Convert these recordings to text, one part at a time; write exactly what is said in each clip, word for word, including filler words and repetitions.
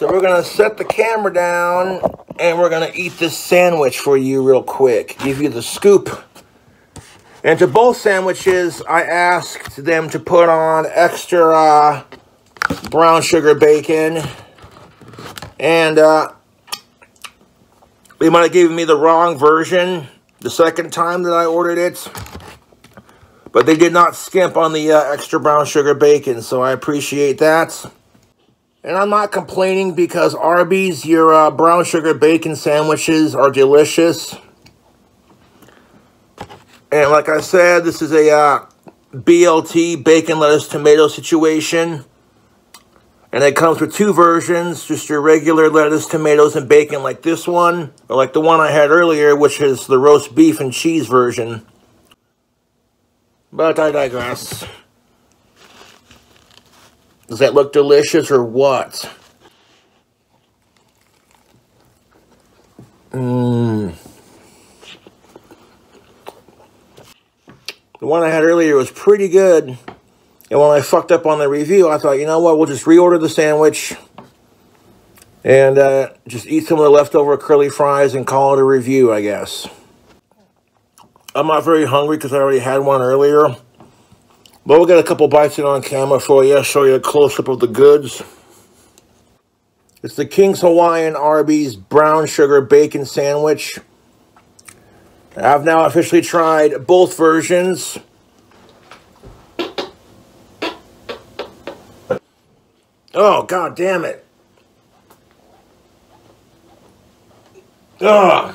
So we're gonna set the camera down and we're gonna eat this sandwich for you real quick. Give you the scoop. And to both sandwiches, I asked them to put on extra uh, brown sugar bacon. And uh, they might have given me the wrong version the second time that I ordered it. But they did not skimp on the uh, extra brown sugar bacon, so I appreciate that. And I'm not complaining because Arby's, your uh, brown sugar bacon sandwiches are delicious. And like I said, this is a uh, B L T, bacon, lettuce, tomato situation. And it comes with two versions, just your regular lettuce, tomatoes, and bacon like this one. Or like the one I had earlier, which is the roast beef and cheese version. But I digress. Does that look delicious or what? Mmm. The one I had earlier was pretty good. And when I fucked up on the review, I thought, you know what, we'll just reorder the sandwich. And uh, just eat some of the leftover curly fries and call it a review, I guess. I'm not very hungry because I already had one earlier. But we'll get a couple bites in on camera for you. Show you a close-up of the goods. It's the King's Hawaiian Arby's Brown Sugar Bacon Sandwich. I've now officially tried both versions. Oh, god damn it. Ugh.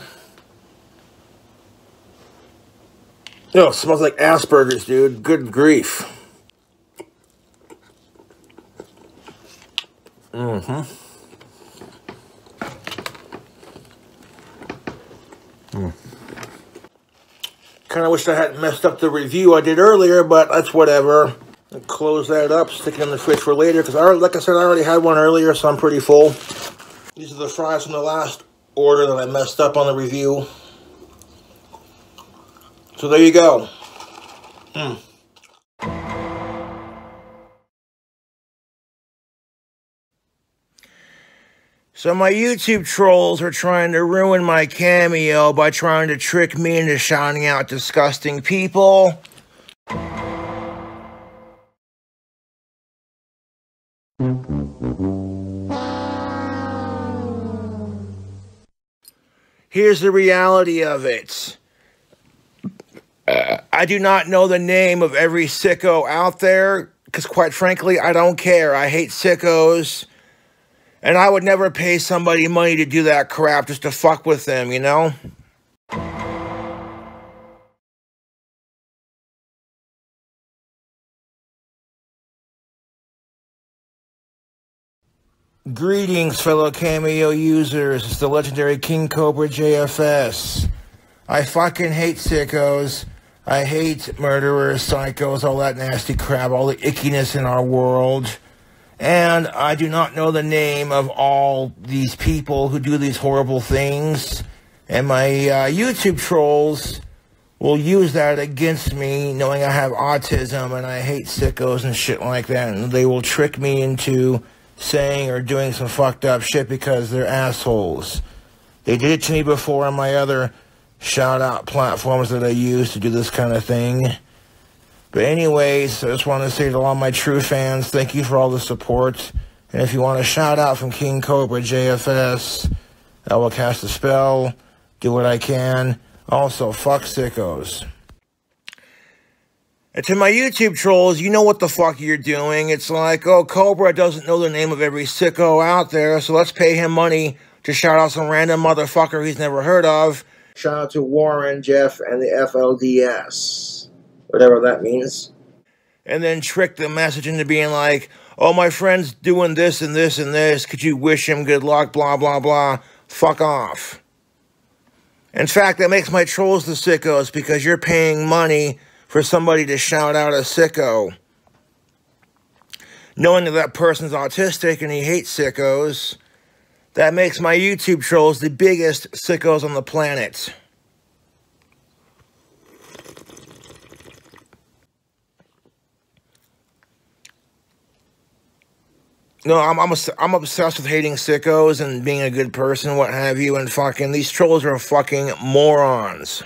No, it smells like Asperger's, dude. Good grief. Mm-hmm. Mm. Kind of wish I hadn't messed up the review I did earlier, but that's whatever. I'll close that up, stick it in the fridge for later, because I already, like I said, I already had one earlier, so I'm pretty full. These are the fries from the last order that I messed up on the review. So there you go. Mm. So my YouTube trolls are trying to ruin my cameo by trying to trick me into shouting out disgusting people. Here's the reality of it. Uh, I do not know the name of every sicko out there, because quite frankly, I don't care. I hate sickos, and I would never pay somebody money to do that crap just to fuck with them, you know? Greetings, fellow Cameo users. It's the legendary King Cobra J F S. I fucking hate sickos. I hate murderers, psychos, all that nasty crap, all the ickiness in our world. And I do not know the name of all these people who do these horrible things. And my uh, YouTube trolls will use that against me, knowing I have autism and I hate sickos and shit like that. And they will trick me into saying or doing some fucked up shit because they're assholes. They did it to me before on my other shout out platforms that I use to do this kind of thing. But anyways, I just want to say to all my true fans, thank you for all the support. And if you want a shout out from King Cobra J F S, I will cast a spell, do what I can. Also, fuck sickos. And to my YouTube trolls, you know what the fuck you're doing. It's like, oh, Cobra doesn't know the name of every sicko out there, so let's pay him money to shout out some random motherfucker he's never heard of. Shout out to Warren, Jeff, and the F L D S, whatever that means. And then trick the message into being like, oh, my friend's doing this and this and this. Could you wish him good luck, blah, blah, blah. Fuck off. In fact, that makes my trolls the sickos because you're paying money for somebody to shout out a sicko. Knowing that that person's autistic and he hates sickos, that makes my YouTube trolls the biggest sickos on the planet. No, I'm I'm, a, I'm obsessed with hating sickos and being a good person, what have you, and fucking these trolls are fucking morons.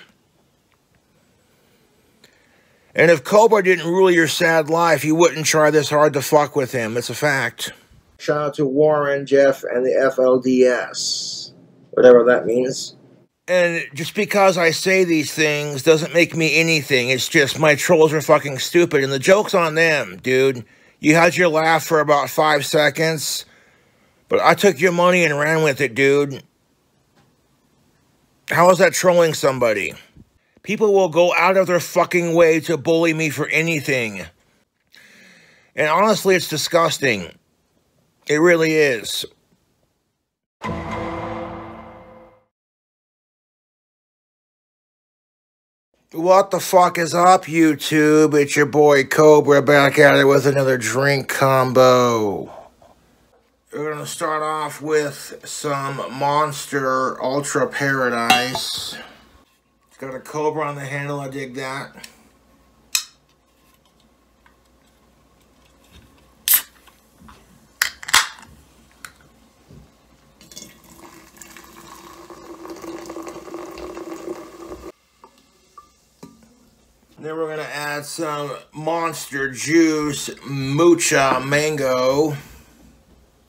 And if Cobra didn't rule your sad life, you wouldn't try this hard to fuck with him. It's a fact. Shout out to Warren, Jeff, and the F L D S. Whatever that means. And just because I say these things doesn't make me anything. It's just my trolls are fucking stupid. And the joke's on them, dude. You had your laugh for about five seconds. But I took your money and ran with it, dude. How is that trolling somebody? People will go out of their fucking way to bully me for anything. And honestly, it's disgusting. It really is. What the fuck is up, YouTube? It's your boy Cobra back at it with another drink combo. We're gonna start off with some Monster Ultra Paradise. It's got a Cobra on the handle, I dig that. Then we're going to add some Monster Juice Mocha Mango,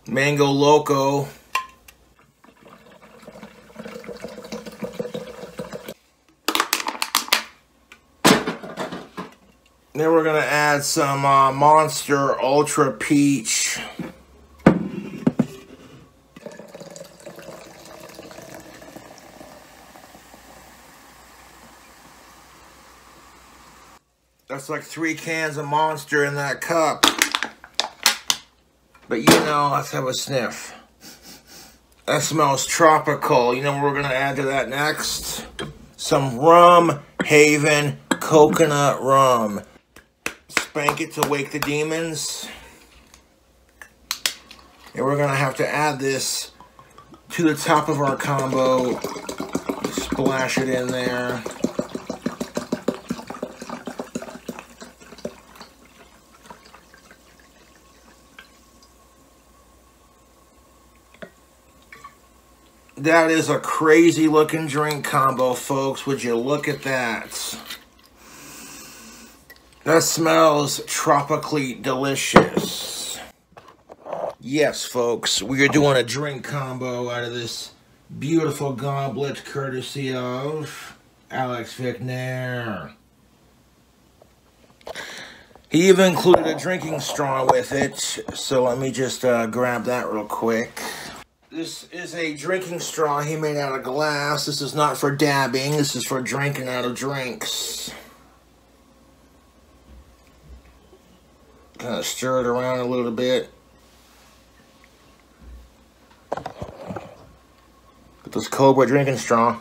Mango Loco. Then we're going to add some uh, Monster Ultra Peach. That's like three cans of Monster in that cup. But you know, let's have a sniff. That smells tropical. You know what we're gonna add to that next? Some Rum Haven coconut rum. Spank it to wake the demons. And we're gonna have to add this to the top of our combo. Splash it in there. That is a crazy looking drink combo, folks. Would you look at that? That smells tropically delicious. Yes, folks, we are doing a drink combo out of this beautiful goblet courtesy of Alex Vickner. He even included a drinking straw with it, so let me just uh, grab that real quick. This is a drinking straw he made out of glass. This is not for dabbing. This is for drinking out of drinks. Kind of stir it around a little bit. Get this Cobra drinking straw.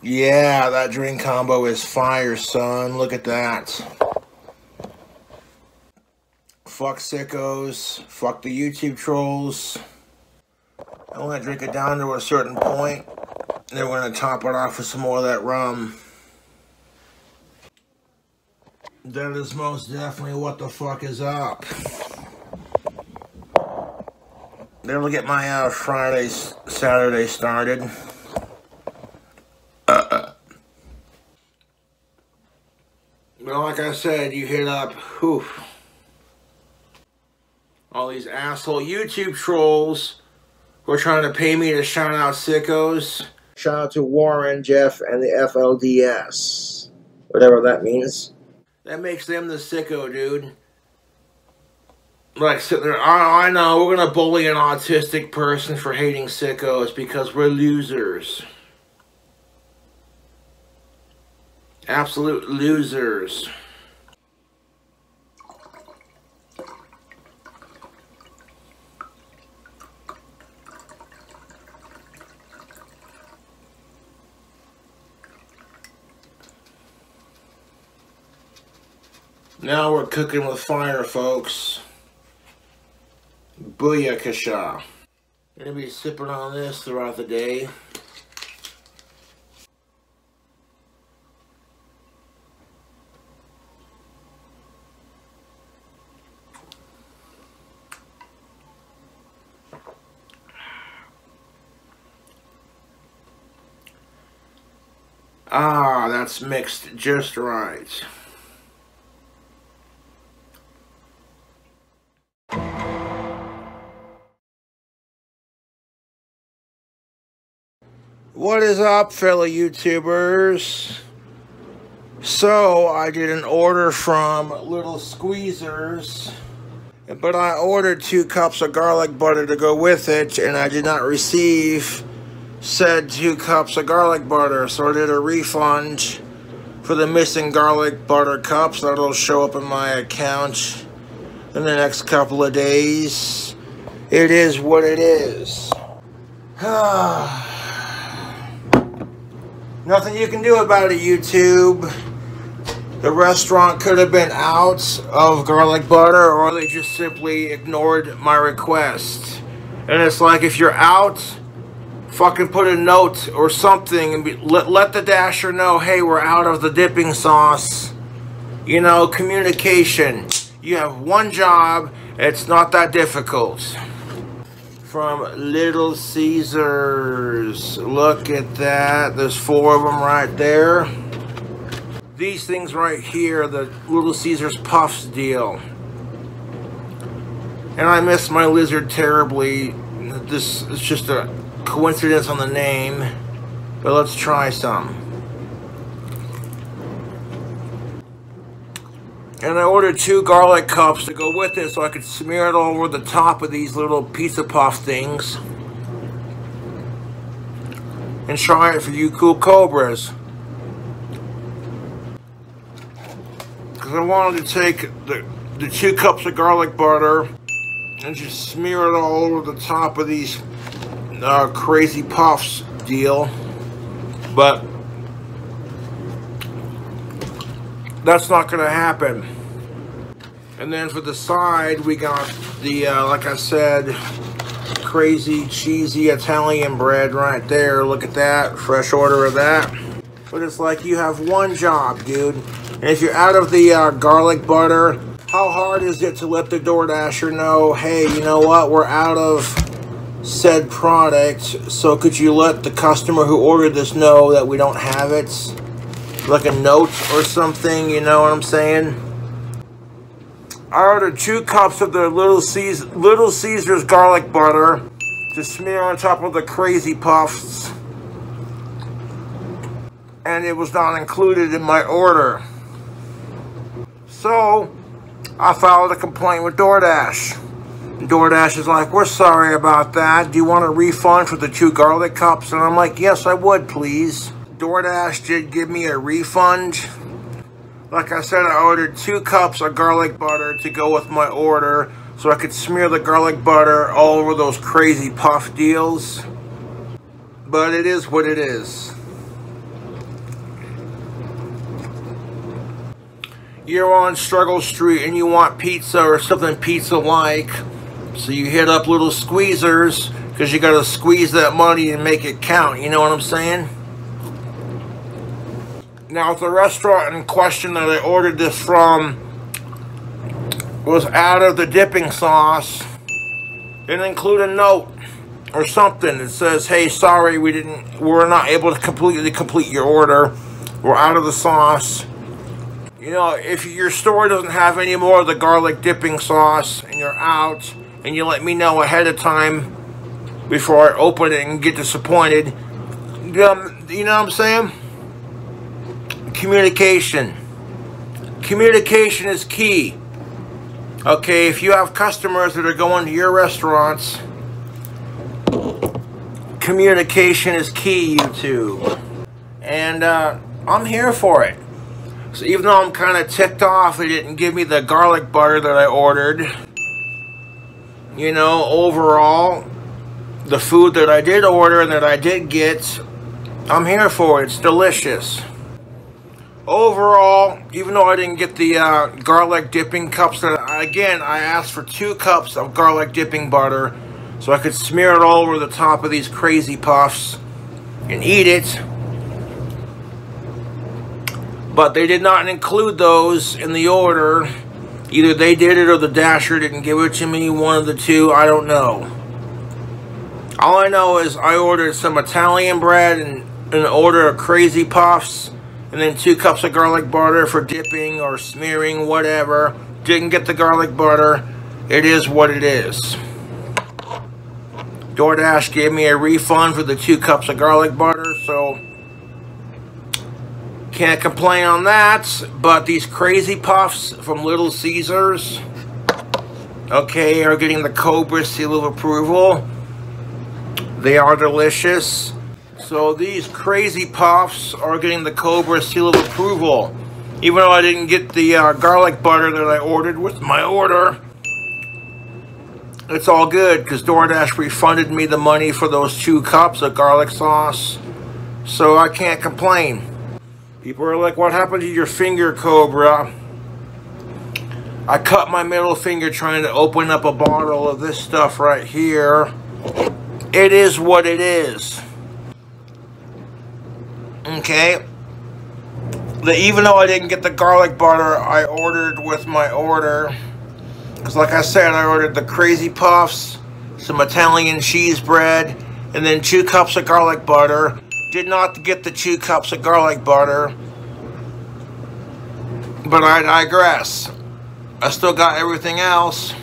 Yeah, that drink combo is fire, son. Look at that. Fuck sickos. Fuck the YouTube trolls. I want to drink it down to a certain point. Then we're going to top it off with some more of that rum. That is most definitely what the fuck is up. Then we'll get my uh, Friday, Saturday started. Well, like I said, you hit up whew, all these asshole YouTube trolls who are trying to pay me to shout out sickos. Shout out to Warren, Jeff, and the F L D S. Whatever that means. That makes them the sicko, dude. Like, sit there, I, I know, we're going to bully an autistic person for hating sickos because we're losers. Absolute losers. Now we're cooking with fire, folks. Booyakasha. Gonna be sipping on this throughout the day. Ah, that's mixed just right. What is up, fellow YouTubers? So, I did an order from Little Squeezers, but I ordered two cups of garlic butter to go with it, and I did not receive said two cups of garlic butter, so I did a refund for the missing garlic butter cups. That'll show up in my account in the next couple of days. It is what it is. Nothing you can do about it, YouTube. The restaurant could have been out of garlic butter, or they just simply ignored my request. And it's like, if you're out, fucking put a note or something and be, let, let the dasher know, hey, we're out of the dipping sauce. You know, communication. You have one job. It's not that difficult. From Little Caesars. Look at that. There's four of them right there. These things right here, the Little Caesars Puffs deal. And I miss my lizard terribly. This is just a coincidence on the name, but let's try some. And I ordered two garlic cups to go with it so I could smear it all over the top of these little pizza puff things and try it for you cool cobras, because I wanted to take the, the two cups of garlic butter and just smear it all over the top of these Uh, crazy puffs deal, but that's not gonna happen. And then for the side, we got the uh, like I said, crazy cheesy Italian bread right there. Look at that, fresh order of that. But it's like, you have one job, dude. And if you're out of the uh, garlic butter, how hard is it to let the DoorDasher know, hey, you know what, we're out of said product, so could you let the customer who ordered this know that we don't have it? Like a note or something, you know what I'm saying? I ordered two cups of the Little Caesars, Little Caesars garlic butter to smear on top of the crazy puffs, and it was not included in my order. So I filed a complaint with DoorDash. DoorDash is like, we're sorry about that. Do you want a refund for the two garlic cups? And I'm like, yes, I would, please. DoorDash did give me a refund. Like I said, I ordered two cups of garlic butter to go with my order so I could smear the garlic butter all over those crazy puff deals. But it is what it is. You're on Struggle Street and you want pizza or something pizza-like. So you hit up Little Squeezers, because you got to squeeze that money and make it count. You know what I'm saying? Now, if the restaurant in question that I ordered this from was out of the dipping sauce, then include a note or something that says, hey, sorry, we didn't, we're not able to completely complete your order. We're out of the sauce. You know, if your store doesn't have any more of the garlic dipping sauce and you're out, and you let me know ahead of time before I open it and get disappointed. Um, you know what I'm saying? Communication. Communication is key. Okay, if you have customers that are going to your restaurants, communication is key, YouTube. And uh, I'm here for it. So even though I'm kind of ticked off, they didn't give me the garlic butter that I ordered. You know, overall, the food that I did order and that I did get, I'm here for it. It's delicious. Overall, even though I didn't get the uh, garlic dipping cups, that I, again, I asked for two cups of garlic dipping butter so I could smear it all over the top of these crazy puffs and eat it. But they did not include those in the order. Either they did it or the Dasher didn't give it to me. One of the two, I don't know. All I know is I ordered some Italian bread and an order of crazy puffs, and then two cups of garlic butter for dipping or smearing, whatever. Didn't get the garlic butter. It is what it is. DoorDash gave me a refund for the two cups of garlic butter, so can't complain on that. But these crazy puffs from Little Caesars, okay, are getting the Cobra seal of approval. They are delicious. So these crazy puffs are getting the Cobra seal of approval. Even though I didn't get the uh, garlic butter that I ordered with my order, it's all good because DoorDash refunded me the money for those two cups of garlic sauce. So I can't complain. People are like, what happened to your finger, Cobra? I cut my middle finger trying to open up a bottle of this stuff right here. It is what it is. Okay. The, even though I didn't get the garlic butter, I ordered with my order. Because like I said, I ordered the crazy puffs, some Italian cheese bread, and then two cups of garlic butter. Did not get the two cups of garlic butter. But I digress. I still got everything else.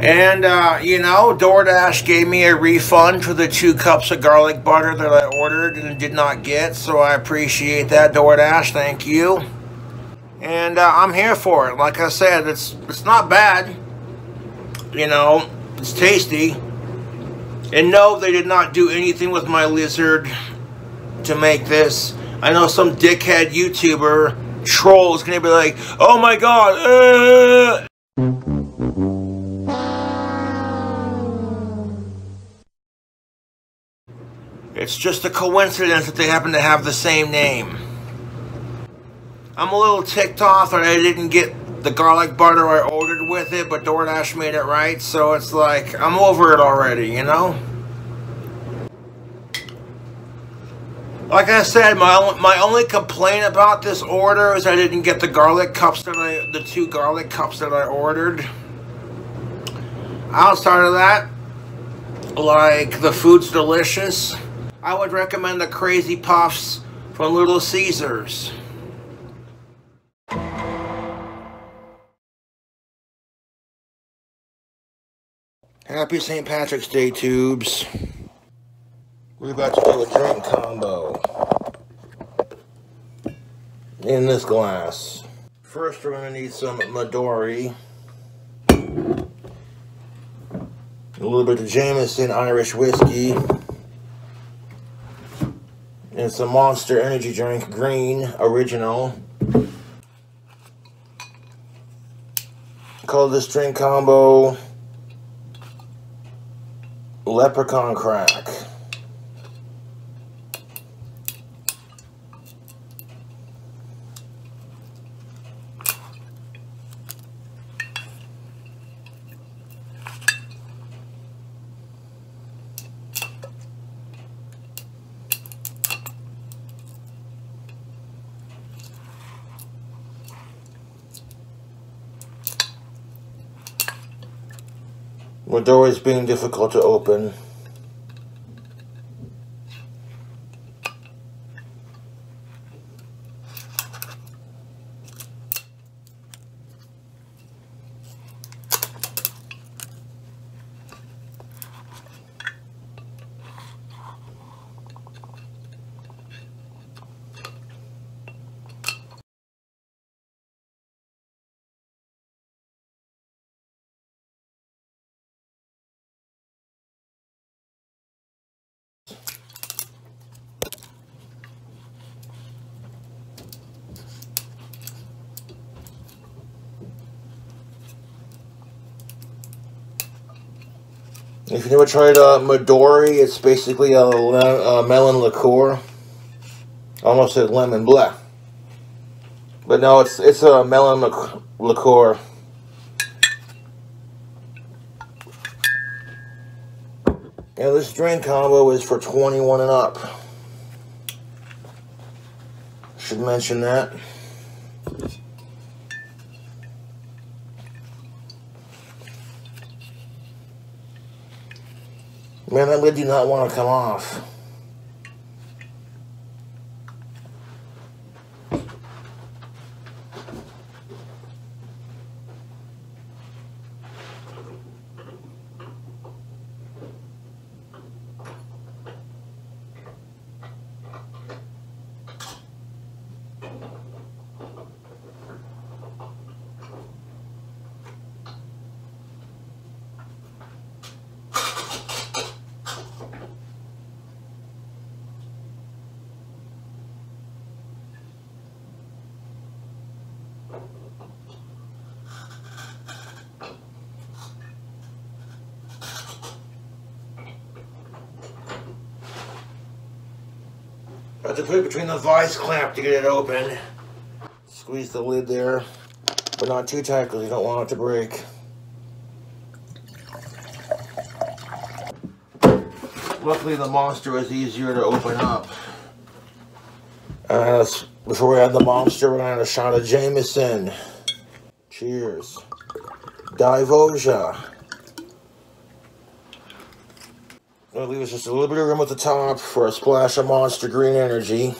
And, uh, you know, DoorDash gave me a refund for the two cups of garlic butter that I ordered and did not get. So I appreciate that, DoorDash. Thank you. And uh, I'm here for it. Like I said, it's, it's not bad. You know, it's tasty. And no, they did not do anything with my lizard to make this. I know some dickhead YouTuber troll is going to be like, oh my god, uh. It's just a coincidence that they happen to have the same name. I'm a little ticked off that I didn't get the garlic butter I ordered with it, but DoorDash made it right, so it's like, I'm over it already, you know? Like I said, my, my only complaint about this order is I didn't get the garlic cups that I, the two garlic cups that I ordered. Outside of that, like, the food's delicious. I would recommend the crazy puffs from Little Caesars. Happy Saint Patrick's Day, Tubes. We're about to do a drink combo in this glass. First, we're going to need some Midori, a little bit of Jameson Irish whiskey, and some Monster energy drink, green, original. Call this drink combo Leprechaun Crack. The door is being difficult to open. If you never tried uh, Midori, it's basically a, a melon liqueur. Almost said lemon, blah. But no, it's it's a melon liqueur. Now this drink combo is for twenty-one and up. Should mention that. Man, I really do not want to come off. I have to put it between the vice clamp to get it open. Squeeze the lid there, but not too tight because you don't want it to break. Luckily the Monster was easier to open up. Uh, before we had the Monster, we're going to have a shot of Jameson. Cheers. Divoja. I'll leave us just a little bit of room at the top for a splash of Monster Green Energy.